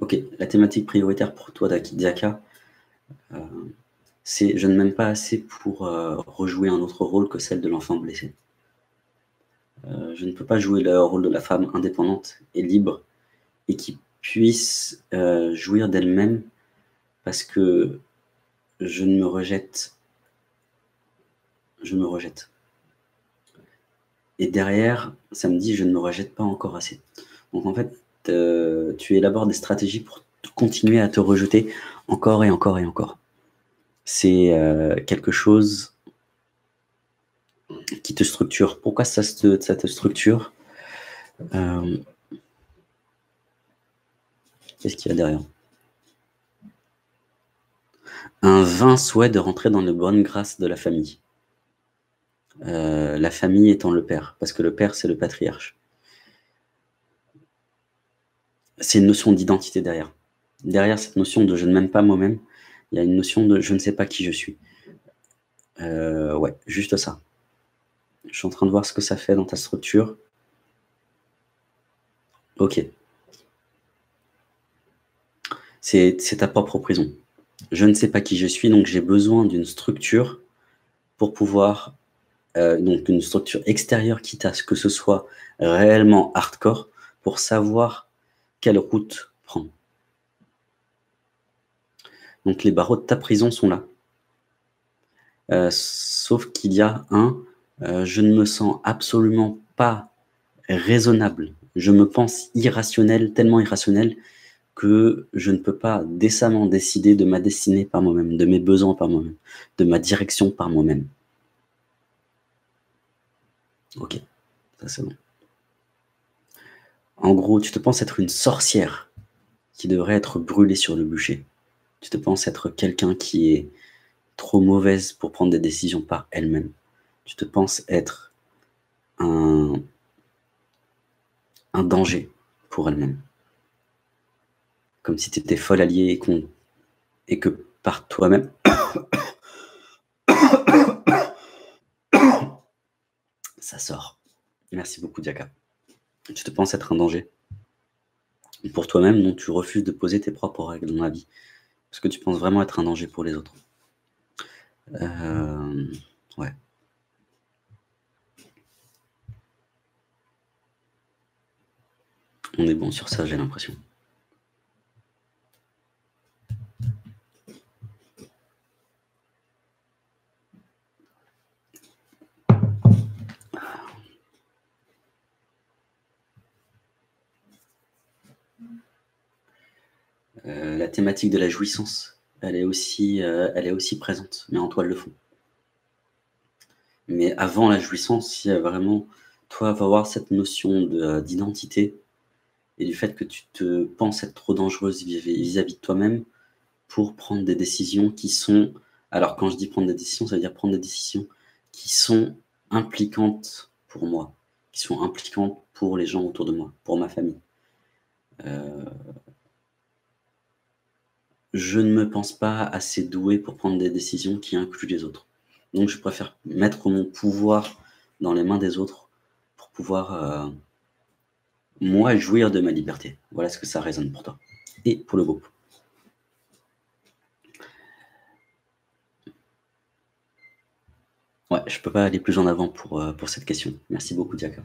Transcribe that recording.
Ok, la thématique prioritaire pour toi, Dakidiaka, c'est « Je ne m'aime pas assez pour rejouer un autre rôle que celle de l'enfant blessé. Je ne peux pas jouer le rôle de la femme indépendante et libre et qui puisse jouir d'elle-même parce que je ne me rejette. Je me rejette. » Et derrière, ça me dit « Je ne me rejette pas encore assez. » Donc en fait, tu élabores des stratégies pour continuer à te rejeter encore et encore et encore. C'est quelque chose qui te structure. Pourquoi ça te structure? Qu'est-ce qu'il y a derrière? Un vain souhait de rentrer dans les bonnes grâces de la famille. La famille étant le père, parce que le père, c'est le patriarche. C'est une notion d'identité derrière. Derrière cette notion de « je ne m'aime pas moi-même », il y a une notion de « je ne sais pas qui je suis ». Ouais, juste ça. Je suis en train de voir ce que ça fait dans ta structure. Ok. C'est ta propre prison. Je ne sais pas qui je suis, donc j'ai besoin d'une structure pour pouvoir... donc une structure extérieure, quitte à ce que ce soit réellement hardcore, pour savoir... quelle route prendre. Donc les barreaux de ta prison sont là. Sauf qu'il y a un je ne me sens absolument pas raisonnable. Je me pense irrationnel, tellement irrationnel que je ne peux pas décemment décider de ma destinée par moi-même, de mes besoins par moi-même, de ma direction par moi-même. Ok, ça c'est bon. En gros, tu te penses être une sorcière qui devrait être brûlée sur le bûcher. Tu te penses être quelqu'un qui est trop mauvaise pour prendre des décisions par elle-même. Tu te penses être un danger pour elle-même. Comme si tu étais folle alliée et que par toi-même... ça sort. Merci beaucoup, Diaka. Tu te penses être un danger pour toi-même, donc tu refuses de poser tes propres règles dans la vie, parce que tu penses vraiment être un danger pour les autres. Ouais. On est bon sur ça, j'ai l'impression. La thématique de la jouissance, elle est aussi présente, mais en toile de fond. Mais avant la jouissance, il y a vraiment, toi, va avoir cette notion d'identité et du fait que tu te penses être trop dangereuse vis-à-vis de toi-même pour prendre des décisions qui sont, alors quand je dis prendre des décisions, ça veut dire prendre des décisions qui sont impliquantes pour moi, qui sont impliquantes pour les gens autour de moi, pour ma famille. Je ne me pense pas assez doué pour prendre des décisions qui incluent les autres. Donc je préfère mettre mon pouvoir dans les mains des autres pour pouvoir, moi, jouir de ma liberté. Voilà ce que ça résonne pour toi et pour le groupe. Ouais, je ne peux pas aller plus en avant pour cette question. Merci beaucoup, Diaka.